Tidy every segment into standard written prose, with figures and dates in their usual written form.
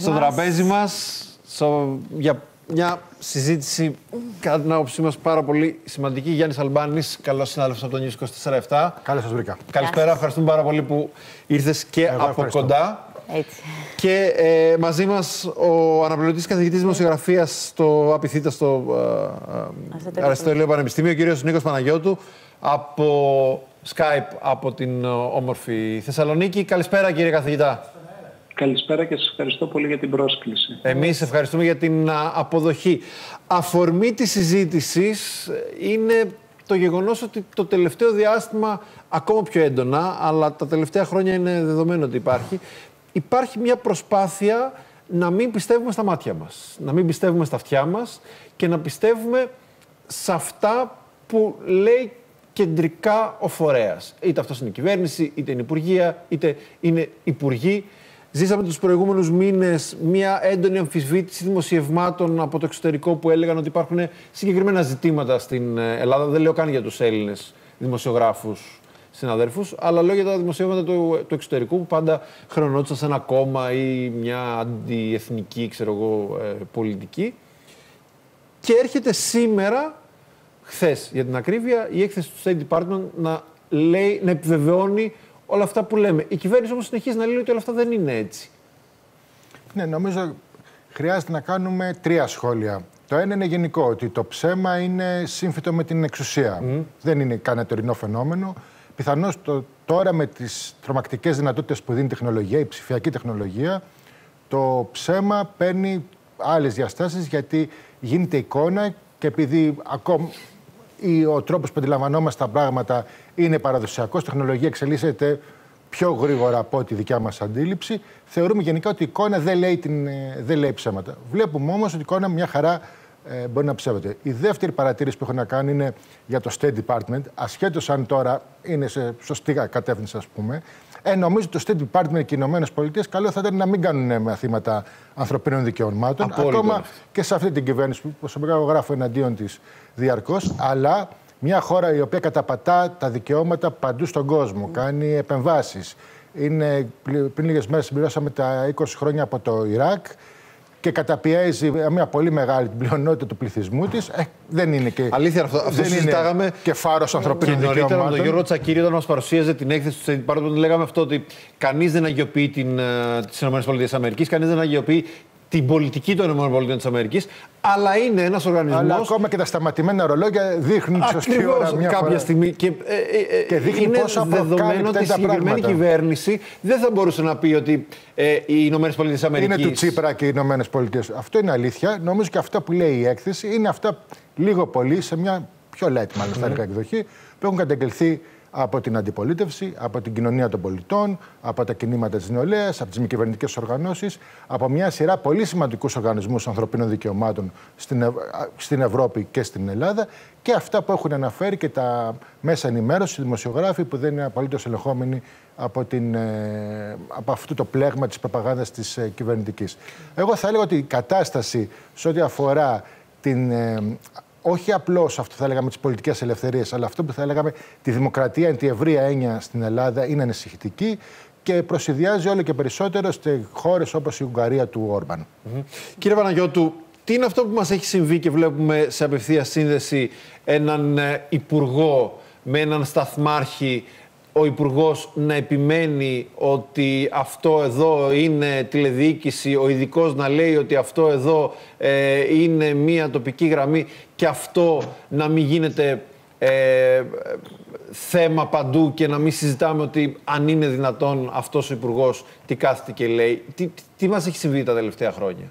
Στο τραπέζι μας, για μια συζήτηση, κατά την άποψή μας, πάρα πολύ σημαντική. Γιάννης Αλμπάνης, καλός συνάδελφος από το News24/7. Καλώς σας βρήκα. Καλησπέρα, ευχαριστούμε πάρα πολύ που ήρθες και κοντά. Έτσι. Και μαζί μας ο αναπληρωτής καθηγητής δημοσιογραφίας στο Απιθήτα, στο Αριστοτέλειο Πανεπιστήμιο, ο κύριος Νίκος Παναγιώτου, από Skype, από την όμορφη Θεσσαλονίκη. Καλησπέρα, κύριε καθηγητά. Καλησπέρα και σας ευχαριστώ πολύ για την πρόσκληση. Εμείς ευχαριστούμε για την αποδοχή. Αφορμή της συζήτησης είναι το γεγονός ότι το τελευταίο διάστημα, ακόμα πιο έντονα, αλλά τα τελευταία χρόνια είναι δεδομένο ότι υπάρχει μια προσπάθεια να μην πιστεύουμε στα μάτια μας, να μην πιστεύουμε στα αυτιά μας και να πιστεύουμε σε αυτά που λέει κεντρικά ο φορέας. Είτε αυτός είναι η κυβέρνηση, είτε είναι η Υπουργεία, είτε είναι υπουργοί. Ζήσαμε τους προηγούμενους μήνες μια έντονη αμφισβήτηση δημοσιευμάτων από το εξωτερικό που έλεγαν ότι υπάρχουν συγκεκριμένα ζητήματα στην Ελλάδα. Δεν λέω καν για τους Έλληνες δημοσιογράφους, συναδέρφους, αλλά λέω για τα δημοσιεύματα του εξωτερικού που πάντα χρονότησαν σε ένα κόμμα ή μια αντιεθνική, πολιτική. Και έρχεται σήμερα, χθες για την ακρίβεια, η έκθεση του State Department να επιβεβαιώνει όλα αυτά που λέμε. Η κυβέρνηση όμως συνεχίζει να λέει ότι όλα αυτά δεν είναι έτσι. Ναι, νομίζω χρειάζεται να κάνουμε τρία σχόλια. Το ένα είναι γενικό, ότι το ψέμα είναι σύμφυτο με την εξουσία. Δεν είναι κανένα τωρινό φαινόμενο. Πιθανώς τώρα με τις τρομακτικές δυνατότητες που δίνει η τεχνολογία, η ψηφιακή τεχνολογία, το ψέμα παίρνει άλλες διαστάσεις γιατί γίνεται εικόνα και επειδή ακόμα ο τρόπος που αντιλαμβανόμαστε τα πράγματα είναι παραδοσιακός, η τεχνολογία εξελίσσεται πιο γρήγορα από τη δικιά μας αντίληψη, θεωρούμε γενικά ότι η εικόνα δεν λέει ψέματα. Βλέπουμε όμως ότι η εικόνα μια χαρά μπορεί να ψεύεται. Η δεύτερη παρατήρηση που έχω να κάνω είναι για το State Department, ασχέτως αν τώρα είναι σε σωστή κατεύθυνση, ας πούμε. Νομίζω ότι το State Department και οι ΗΠΑ καλό θα ήταν να μην κάνουν μαθήματα ανθρωπίνων δικαιωμάτων. Απόλυτα. Ακόμα και σε αυτή την κυβέρνηση που προσωπικά γράφω εναντίον της διαρκώς. Αλλά μια χώρα η οποία καταπατά τα δικαιώματα παντού στον κόσμο, κάνει επεμβάσεις. Πριν λίγες μέρες συμπληρώσαμε τα 20 χρόνια από το Ιράκ και καταπιέζει μια πολύ μεγάλη πλειονότητα του πληθυσμού της. Δεν είναι και. Αλήθεια, αυτό συζητάγαμε. Και φάρος ανθρωπίνων δικαιωμάτων. Και νωρίτερα με τον Γιώργο Τσακίρη, όταν μας παρουσίαζε την έκθεση του State Department, λέγαμε αυτό ότι κανείς δεν αγιοποιεί τις ΗΠΑ, κανείς δεν αγιοποιεί την πολιτική των ΗΠΑ, αλλά είναι ένας οργανισμός. Αλλά ακόμα και τα σταματημένα ρολόγια δείχνουν τη σωστή ώρα μια κάποια στιγμή. Και δείχνει πόσο δεδομένο ότι η συγκεκριμένη κυβέρνηση δεν θα μπορούσε να πει ότι οι ΗΠΑ. Είναι του Τσίπρα και οι ΗΠΑ. Αυτό είναι αλήθεια. Νομίζω και αυτά που λέει η έκθεση είναι αυτά λίγο πολύ σε μια πιο light, μάλλον θα έλεγα, εκδοχή που έχουν καταγγελθεί από την αντιπολίτευση, από την κοινωνία των πολιτών, από τα κινήματα της νεολαίας, από τις μη κυβερνητικές οργανώσεις, από μια σειρά πολύ σημαντικούς οργανισμούς ανθρωπίνων δικαιωμάτων στην Ευρώπη και στην Ελλάδα και αυτά που έχουν αναφέρει και τα μέσα ενημέρωση, οι δημοσιογράφοι που δεν είναι απολύτως ελεγχόμενοι από αυτό το πλέγμα της προπαγάνδας της κυβερνητικής. Εγώ θα έλεγα ότι η κατάσταση σε ό,τι αφορά την... όχι απλώς αυτό θα λέγαμε τις πολιτικές ελευθερίες, αλλά αυτό που θα λέγαμε τη δημοκρατία εν τη ευρεία έννοια στην Ελλάδα είναι ανησυχητική και προσυδειάζει όλο και περισσότερο σε χώρες όπως η Ουγγαρία του Όρμπαν. Κύριε Παναγιώτου, τι είναι αυτό που μας έχει συμβεί και βλέπουμε σε απευθεία σύνδεση έναν υπουργό με έναν σταθμάρχη, ο υπουργός να επιμένει ότι αυτό εδώ είναι τηλεδιοίκηση, ο ειδικός να λέει ότι αυτό εδώ είναι μία τοπική γραμμή και αυτό να μην γίνεται θέμα παντού και να μην συζητάμε ότι αν είναι δυνατόν αυτός ο υπουργός τι κάθεται και λέει. Τι μας έχει συμβεί τα τελευταία χρόνια?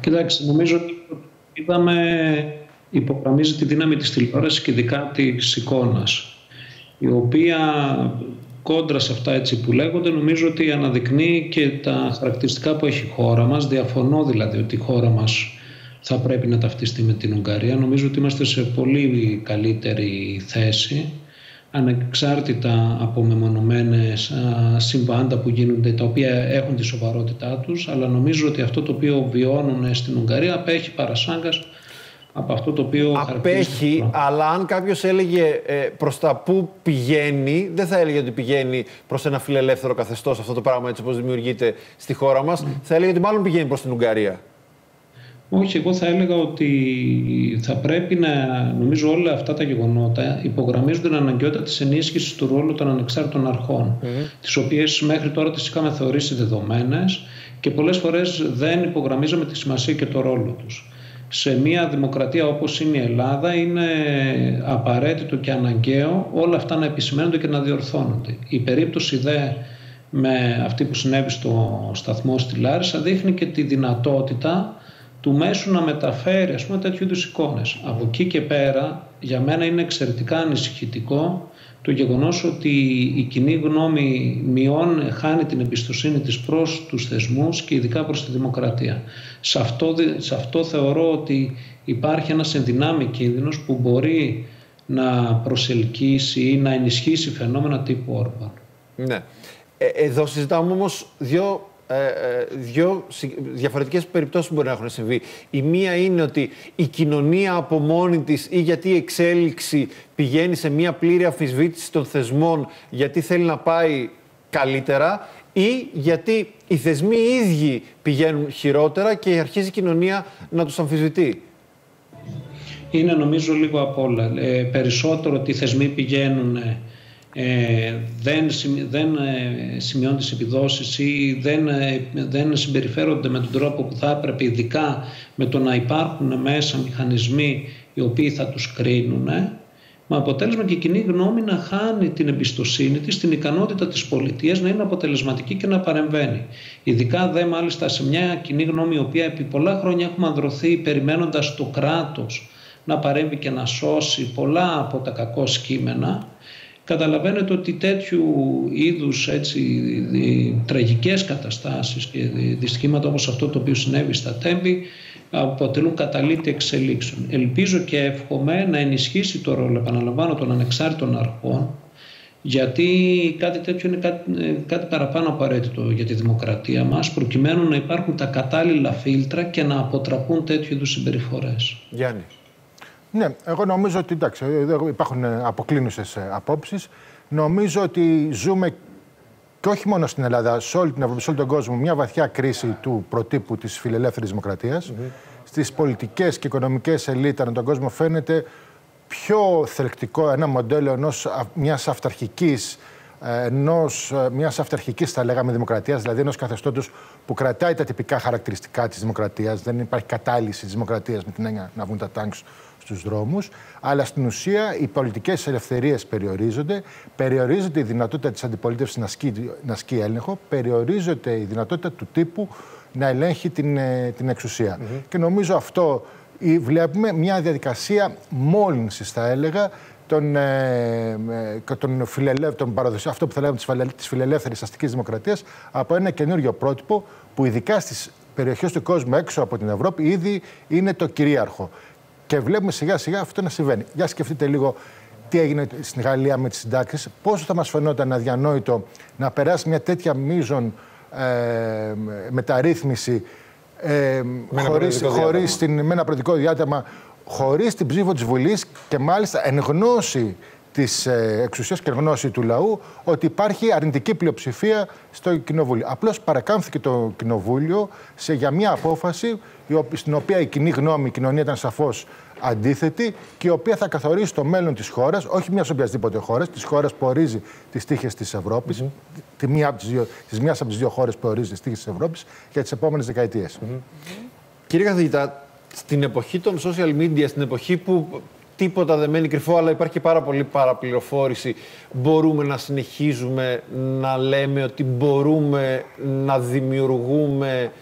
Κοιτάξτε, νομίζω ότι είδαμε υπογραμμίζει τη δύναμη της τηλεόρασης και ειδικά της εικόνας, η οποία κόντρα σε αυτά έτσι που λέγονται νομίζω ότι αναδεικνύει και τα χαρακτηριστικά που έχει η χώρα μας. Διαφωνώ δηλαδή ότι η χώρα μας θα πρέπει να ταυτιστεί με την Ουγγαρία. Νομίζω ότι είμαστε σε πολύ καλύτερη θέση ανεξάρτητα από μεμονωμένες συμβάντα που γίνονται, τα οποία έχουν τη σοβαρότητά τους, αλλά νομίζω ότι αυτό το οποίο βιώνουν στην Ουγγαρία απέχει παρασάγκας από αυτό το οποίο απέχει, αλλά αν κάποιος έλεγε προς τα πού πηγαίνει, δεν θα έλεγε ότι πηγαίνει προς ένα φιλελεύθερο καθεστώς αυτό το πράγμα έτσι όπως δημιουργείται στη χώρα μας, θα έλεγε ότι μάλλον πηγαίνει προς την Ουγγαρία. Όχι, εγώ θα έλεγα ότι θα πρέπει να, νομίζω όλα αυτά τα γεγονότα υπογραμμίζουν την αναγκαιότητα της ενίσχυσης του ρόλου των ανεξάρτητων αρχών, τις οποίες μέχρι τώρα τις είχαμε θεωρήσει δεδομένες και πολλές φορές δεν υπογραμμίζαμε τη σημασία και το ρόλο τους. Σε μια δημοκρατία όπως είναι η Ελλάδα είναι απαραίτητο και αναγκαίο όλα αυτά να επισημαίνονται και να διορθώνονται. Η περίπτωση δε με αυτή που συνέβη στο σταθμό στη Λάρισα δείχνει και τη δυνατότητα του μέσου να μεταφέρει τέτοιου είδους εικόνες. Από εκεί και πέρα για μένα είναι εξαιρετικά ανησυχητικό το γεγονός ότι η κοινή γνώμη χάνει την εμπιστοσύνη της προς τους θεσμούς και ειδικά προς τη δημοκρατία. Σε αυτό θεωρώ ότι υπάρχει ένας ενδυνάμει κίνδυνος που μπορεί να προσελκύσει ή να ενισχύσει φαινόμενα τύπου Όρμπαν. Ναι. Εδώ συζητάμε όμως δύο διαφορετικές περιπτώσεις που μπορεί να έχουν συμβεί. Η μία είναι ότι η κοινωνία από μόνη της ή γιατί η εξέλιξη πηγαίνει σε μία πλήρη αμφισβήτηση των θεσμών γιατί θέλει να πάει καλύτερα ή γιατί οι θεσμοί οι ίδιοι πηγαίνουν χειρότερα και αρχίζει η κοινωνία να τους αμφισβητεί. Είναι νομίζω λίγο απ' όλα. Περισσότερο ότι οι θεσμοί πηγαίνουν... δεν σημειώνουν τις επιδόσεις ή δεν συμπεριφέρονται με τον τρόπο που θα έπρεπε, ειδικά με το να υπάρχουν μέσα μηχανισμοί οι οποίοι θα τους κρίνουν, με αποτέλεσμα και η κοινή γνώμη να χάνει την εμπιστοσύνη της, την ικανότητα της πολιτείας να είναι αποτελεσματική και να παρεμβαίνει. Ειδικά δε μάλιστα σε μια κοινή γνώμη η οποία επί πολλά χρόνια έχουμε ανδρωθεί περιμένοντας το κράτος να παρέμβει και να σώσει πολλά από τα κακό κείμενα. Καταλαβαίνετε ότι τέτοιου είδους τραγικές καταστάσεις και δυστυχήματα όπως αυτό το οποίο συνέβη στα Τέμπη αποτελούν καταλήτη εξελίξεων. Ελπίζω και εύχομαι να ενισχύσει το ρόλο, επαναλαμβάνω, των ανεξάρτητων αρχών, γιατί κάτι τέτοιο είναι κάτι παραπάνω απαραίτητο για τη δημοκρατία μας, προκειμένου να υπάρχουν τα κατάλληλα φίλτρα και να αποτραπούν τέτοιου είδους συμπεριφορές. Γιάννη. Ναι, εγώ νομίζω ότι εντάξει, υπάρχουν αποκλίνουσες απόψεις. Νομίζω ότι ζούμε και όχι μόνο στην Ελλάδα, σε όλη την Ευρώπη, σε όλο τον κόσμο, μια βαθιά κρίση του προτύπου της φιλελεύθερης δημοκρατίας. Στις πολιτικές και οικονομικές ελίτ ανά τον κόσμο φαίνεται πιο θελκτικό ένα μοντέλο μιας αυταρχικής, θα λέγαμε, δημοκρατίας, δηλαδή ενός καθεστώτος που κρατάει τα τυπικά χαρακτηριστικά της δημοκρατίας. Δεν υπάρχει κατάλυση της δημοκρατίας με την έννοια να βγουν τα τάγκς στους δρόμους, αλλά στην ουσία οι πολιτικές ελευθερίες περιορίζονται, περιορίζεται η δυνατότητα της αντιπολίτευσης να ασκεί έλεγχο, περιορίζεται η δυνατότητα του τύπου να ελέγχει την εξουσία. Και νομίζω αυτό βλέπουμε μια διαδικασία μόλυνσης, θα έλεγα, αυτό που θα λέγαμε της φιλελεύθερης αστικής δημοκρατίας από ένα καινούριο πρότυπο που ειδικά στις περιοχές του κόσμου έξω από την Ευρώπη ήδη είναι το κυρίαρχο. Και βλέπουμε σιγά σιγά αυτό να συμβαίνει. Για σκεφτείτε λίγο τι έγινε στην Γαλλία με τις συντάξεις. Πόσο θα μας φαινόταν αδιανόητο να περάσει μια τέτοια μείζον μεταρρύθμιση με ένα προεδρικό διάταγμα, χωρίς την ψήφο της Βουλής και μάλιστα εν γνώση της εξουσίας και εν γνώση του λαού ότι υπάρχει αρνητική πλειοψηφία στο Κοινοβούλιο. Απλώς παρακάμφθηκε το Κοινοβούλιο για μια απόφαση στην οποία η κοινή γνώμη, η κοινωνία ήταν σαφώς αντίθετη και η οποία θα καθορίσει το μέλλον της χώρας, όχι μιας οποιασδήποτε χώρας, της χώρας που ορίζει τις τύχες της Ευρώπης, της μιας από τις δύο χώρες που ορίζει τις τύχες της Ευρώπης για τις επόμενες δεκαετίες. Κύριε καθηγητά, στην εποχή των social media, στην εποχή που τίποτα δεν μένει κρυφό, αλλά υπάρχει και πάρα πολύ παραπληροφόρηση, μπορούμε να συνεχίζουμε να λέμε ότι μπορούμε να δημιουργούμε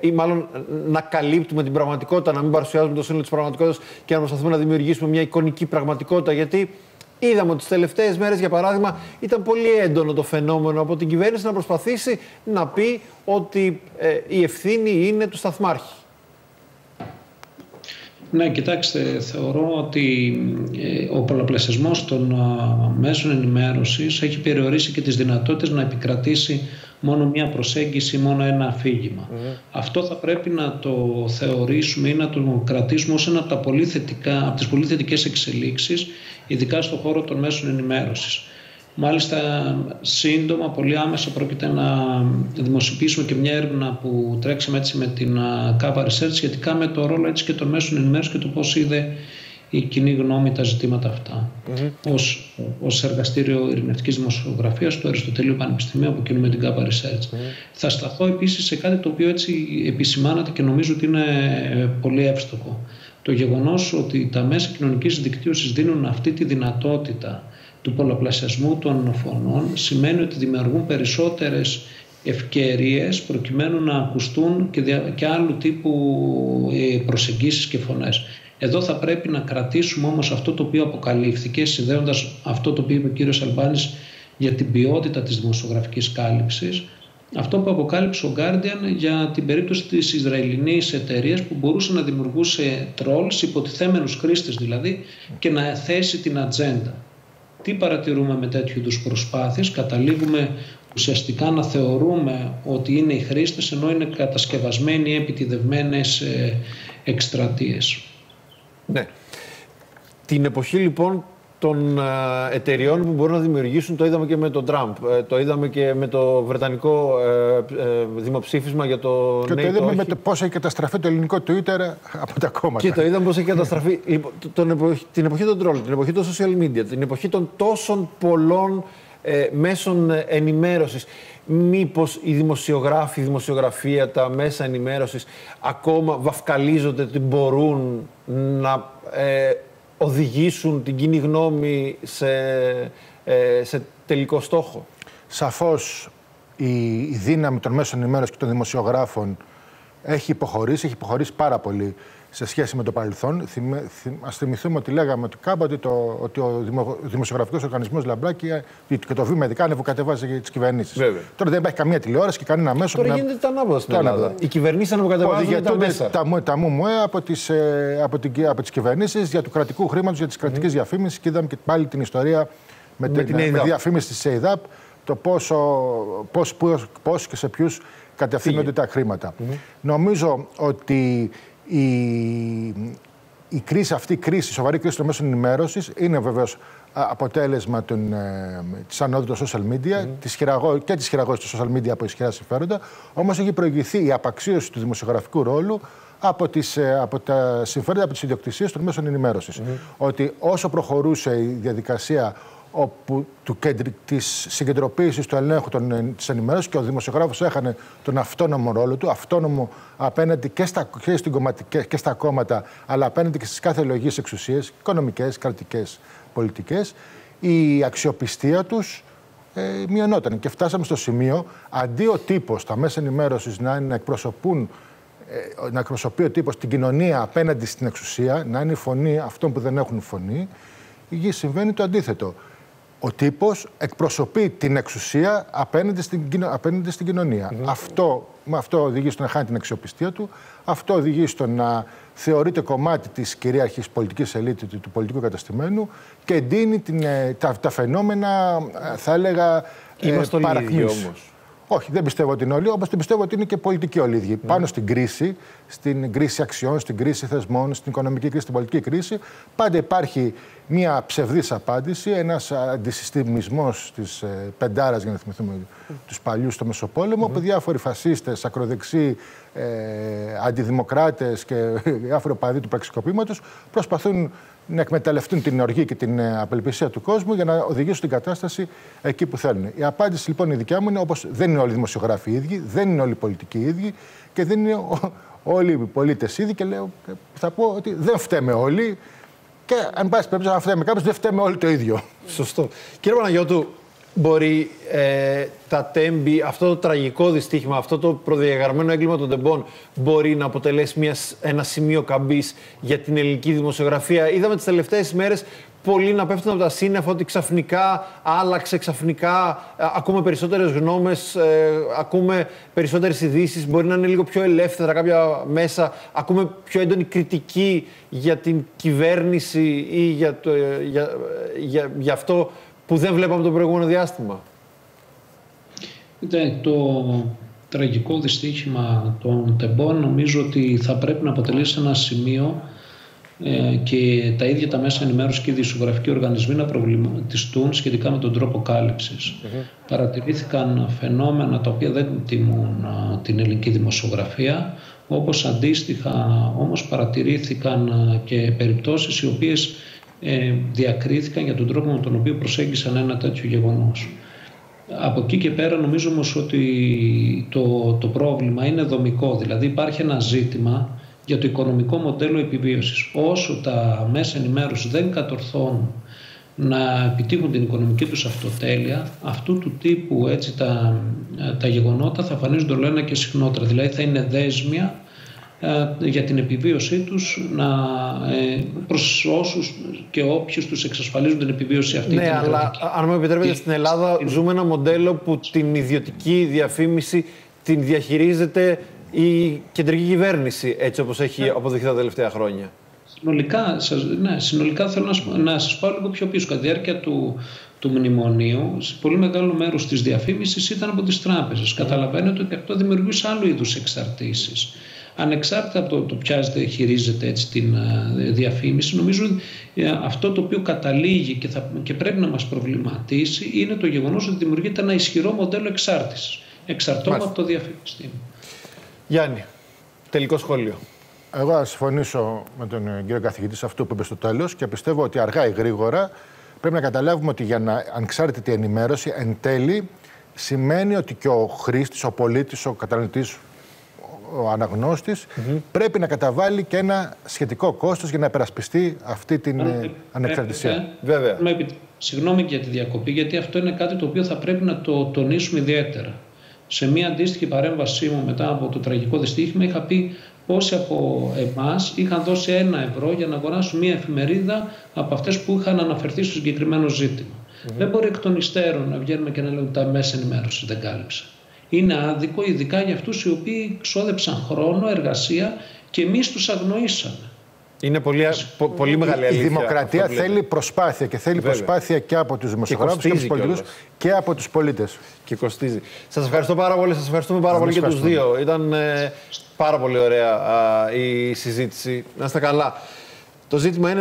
ή μάλλον να καλύπτουμε την πραγματικότητα, να μην παρουσιάζουμε το σύνολο της πραγματικότητας και να προσπαθούμε να δημιουργήσουμε μια εικονική πραγματικότητα? Γιατί είδαμε ότι τις τελευταίες μέρες, για παράδειγμα, ήταν πολύ έντονο το φαινόμενο από την κυβέρνηση να προσπαθήσει να πει ότι η ευθύνη είναι του σταθμάρχη. Ναι, κοιτάξτε, θεωρώ ότι ο πολλαπλασιασμός των μέσων ενημέρωσης έχει περιορίσει και τις δυνατότητες να επικρατήσει μόνο μία προσέγγιση, μόνο ένα αφήγημα. Αυτό θα πρέπει να το θεωρήσουμε ή να το κρατήσουμε ως ένα από τις πολύ θετικές εξελίξεις, ειδικά στον χώρο των μέσων ενημέρωσης. Μάλιστα, σύντομα, πολύ άμεσα, πρόκειται να δημοσιοποιήσουμε και μια έρευνα που τρέξαμε έτσι με την Kappa Research σχετικά με το ρόλο έτσι και των μέσων ενημέρωσης και το πώς είδε η κοινή γνώμη τα ζητήματα αυτά. Ως εργαστήριο ειρηνευτικής δημοσιογραφίας του Αριστοτελείου Πανεπιστημίου, από κοινού με την Kappa Research. Θα σταθώ επίσης σε κάτι το οποίο έτσι επισημάνατε και νομίζω ότι είναι πολύ εύστοχο. Το γεγονός ότι τα μέσα κοινωνικής δικτύωσης δίνουν αυτή τη δυνατότητα του πολλαπλασιασμού των φωνών σημαίνει ότι δημιουργούν περισσότερες ευκαιρίες προκειμένου να ακουστούν και άλλου τύπου προσεγγίσεις και φωνές. Εδώ θα πρέπει να κρατήσουμε όμως αυτό το οποίο αποκαλύφθηκε, συνδέοντας αυτό το οποίο είπε ο κύριος Αλμπάνης για την ποιότητα της δημοσιογραφικής κάλυψης, αυτό που αποκάλυψε ο Guardian για την περίπτωση της Ισραηλινής εταιρείας που μπορούσε να δημιουργούσε τρόλς, υποτιθέμενους χρήστες δηλαδή, και να θέσει την ατζέντα. Τι παρατηρούμε με τέτοιου είδους προσπάθειες? Καταλήγουμε ουσιαστικά να θεωρούμε ότι είναι οι χρήστες, ενώ είναι κατασκευασμένοι ή επιτιδευμένες εκστρατείες. Ναι. Την εποχή λοιπόν των εταιριών που μπορούν να δημιουργήσουν, το είδαμε και με τον Τραμπ, το είδαμε και με το βρετανικό δημοψήφισμα για το και ναι, το είδαμε το με το πώς έχει καταστραφεί το ελληνικό Twitter από τα κόμματα. Και το είδαμε πώς έχει καταστραφεί την εποχή των τρόλων, την εποχή των social media, την εποχή των τόσων πολλών μέσων ενημέρωσης. Μήπως οι δημοσιογράφοι, η δημοσιογραφία, τα μέσα ενημέρωσης ακόμα βαφκαλίζονται ότι μπορούν να οδηγήσουν την κοινή γνώμη σε τελικό στόχο? Σαφώς η δύναμη των μέσων ενημέρωσης και των δημοσιογράφων έχει υποχωρήσει πάρα πολύ σε σχέση με το παρελθόν. Ας θυμηθούμε ότι λέγαμε ότι κάποτε ότι ο δημοσιογραφικός οργανισμός Λαμπράκη και το Βήμα ειδικά ανεβοκατεβάζει για τις κυβερνήσεις. Τώρα δεν υπάρχει καμία τηλεόραση και κανένα μέσο. Τώρα γίνεται τα ανάποδα στην Ελλάδα. Οι κυβερνήσεις ανεβοκατεβάζουν τα μέσα. Τα μουμουέ από τις κυβερνήσεις για του κρατικού χρήματος, για τις κρατικές διαφήμισεις. Και είδαμε και πάλι την ιστορία με τη διαφήμιση της ΕΙΔΑΠ, το πώς και σε ποιους κατευθύνονται τα χρήματα. Νομίζω ότι η κρίση αυτή, η σοβαρή κρίση των μέσων ενημέρωσης, είναι βεβαίως αποτέλεσμα της ανόδου των social media και της χειραγώγησης των social media από ισχυρά συμφέροντα. Όμως έχει προηγηθεί η απαξίωση του δημοσιογραφικού ρόλου από τα συμφέροντα, από τις ιδιοκτησίες των μέσων ενημέρωσης. Ότι όσο προχωρούσε η διαδικασία της συγκεντροποίησης του ελέγχου της ενημέρωσης και ο δημοσιογράφος έχανε τον αυτόνομο ρόλο του, αυτόνομο απέναντι και στα κόμματα, αλλά απέναντι και στις κάθε λογικές εξουσίες, οικονομικές, κρατικές, πολιτικές, η αξιοπιστία τους μειωνόταν. Και φτάσαμε στο σημείο, αντί ο τύπος, τα μέσα ενημέρωσης να εκπροσωπεί ο τύπος την κοινωνία απέναντι στην εξουσία, να είναι η φωνή αυτών που δεν έχουν φωνή, συμβαίνει το αντίθετο. Ο τύπος εκπροσωπεί την εξουσία απέναντι στην κοινωνία. Αυτό οδηγεί στο να χάνει την αξιοπιστία του, αυτό οδηγεί στο να θεωρείται κομμάτι της κυρίαρχης πολιτικής ελίτ, του πολιτικού καταστημένου και εντείνει τα φαινόμενα, θα έλεγα, παρακμής. Όχι, δεν πιστεύω ότι είναι όλοι, όμως πιστεύω ότι είναι και πολιτικοί όλοι ίδιοι. Πάνω στην κρίση αξιών, στην κρίση θεσμών, στην οικονομική κρίση, στην πολιτική κρίση, πάντα υπάρχει μια ψευδής απάντηση, ένας αντισυστημισμός της πεντάρας, για να θυμηθούμε τους παλιούς στο Μεσοπόλεμο, που διάφοροι φασίστες, ακροδεξιοί, αντιδημοκράτες και διάφοροι οπαδοί του πραξικοπήματος προσπαθούν να εκμεταλλευτούν την οργή και την απελπισία του κόσμου για να οδηγήσουν την κατάσταση εκεί που θέλουν. Η απάντηση λοιπόν η δικιά μου είναι, όπως δεν είναι όλοι οι δημοσιογράφοι οι ίδιοι, δεν είναι όλοι οι πολιτικοί οι ίδιοι και δεν είναι όλοι οι πολίτες ίδιοι, και θα πω ότι δεν φταίμε όλοι και αν πάση περιπτώσει, αν φταίμε κάποιος, δεν φταίμε όλοι το ίδιο. Σωστό. Κύριε Παναγιώτου, μπορεί τα Τέμπη, αυτό το τραγικό δυστύχημα, αυτό το προδιαγραμμένο έγκλημα των τεμπών, μπορεί να αποτελέσει ένα σημείο καμπής για την ελληνική δημοσιογραφία. Είδαμε τις τελευταίες ημέρες πολλοί να πέφτουν από τα σύννεφα ότι ξαφνικά άλλαξε, ξαφνικά ακούμε περισσότερες γνώμες, ακούμε περισσότερες ειδήσεις, μπορεί να είναι λίγο πιο ελεύθερα κάποια μέσα, ακούμε πιο έντονη κριτική για την κυβέρνηση ή για αυτό που δεν βλέπαμε το προηγούμενο διάστημα. Κοίτα, το τραγικό δυστύχημα των τεμπών νομίζω ότι θα πρέπει να αποτελέσει ένα σημείο και τα ίδια τα μέσα ενημέρωση και οι δημοσιογραφικοί οργανισμοί να προβληματιστούν σχετικά με τον τρόπο κάλυψης. Παρατηρήθηκαν φαινόμενα τα οποία δεν τιμούν την ελληνική δημοσιογραφία, όπως αντίστοιχα όμως παρατηρήθηκαν και περιπτώσεις οι οποίες διακρίθηκαν για τον τρόπο με τον οποίο προσέγγισαν ένα τέτοιο γεγονός. Από εκεί και πέρα νομίζω όμως ότι το πρόβλημα είναι δομικό, δηλαδή υπάρχει ένα ζήτημα για το οικονομικό μοντέλο επιβίωσης. Όσο τα μέσα ενημέρωση δεν κατορθώνουν να επιτύχουν την οικονομική τους αυτοτέλεια, αυτού του τύπου έτσι, τα γεγονότα θα εμφανίζονται όλο ένα και συχνότερα. Δηλαδή θα είναι δέσμια για την επιβίωσή τους, προς όσους και όποιους τους εξασφαλίζουν την επιβίωση αυτή. Ναι, αλλά αν μου επιτρέπετε, στην Ελλάδα ζούμε ένα μοντέλο που την ιδιωτική διαφήμιση την διαχειρίζεται η κεντρική κυβέρνηση, έτσι όπως έχει αποδειχθεί τα τελευταία χρόνια. Συνολικά θέλω να σας πάω λίγο πιο πίσω. Κατά τη διάρκεια του μνημονίου, σε πολύ μεγάλο μέρος της διαφήμισης ήταν από τις τράπεζες. Καταλαβαίνετε ότι αυτό δημιουργούσε άλλου είδους εξαρτήσεις. Ανεξάρτητα από το ποια χειρίζεται έτσι την διαφήμιση, νομίζω αυτό το οποίο καταλήγει και πρέπει να μας προβληματίσει είναι το γεγονός ότι δημιουργείται ένα ισχυρό μοντέλο εξάρτησης. Εξαρτώμαστε από το διαφήμιση. Γιάννη, τελικό σχόλιο. Εγώ θα συμφωνήσω με τον κύριο καθηγητή σε αυτό που είπε στο τέλος και πιστεύω ότι αργά ή γρήγορα πρέπει να καταλάβουμε ότι για να ανεξάρτητη ενημέρωση εν τέλει σημαίνει ότι και ο χρήστης, ο πολίτης, ο καταναλωτής, ο αναγνώστης πρέπει να καταβάλει και ένα σχετικό κόστος για να υπερασπιστεί αυτή την ανεξαρτησία. Βέβαια. Συγγνώμη για τη διακοπή, γιατί αυτό είναι κάτι το οποίο θα πρέπει να το τονίσουμε ιδιαίτερα. Σε μία αντίστοιχη παρέμβασή μου μετά από το τραγικό δυστύχημα είχα πει πόσοι από εμάς είχαν δώσει €1 για να αγοράσουν μία εφημερίδα από αυτές που είχαν αναφερθεί στο συγκεκριμένο ζήτημα. Δεν μπορεί εκ των υστέρων να βγαίνουμε και να λέμε ότι τα μέσα ενημέρωση δεν κάλυψαν. Είναι άδικο, ειδικά για αυτούς οι οποίοι ξόδεψαν χρόνο, εργασία και εμείς τους αγνοήσαμε. Είναι πολύ μεγάλη αλήθεια. Η δημοκρατία θέλει προσπάθεια και θέλει προσπάθεια και από τους δημοσιογράφους και από τους πολιτικούς και από τους πολίτες. Και κοστίζει. Σας ευχαριστώ πάρα πολύ. Σας ευχαριστούμε πάρα πολύ και τους δύο. Ήταν πάρα πολύ ωραία η συζήτηση. Να είστε καλά. Το ζήτημα είναι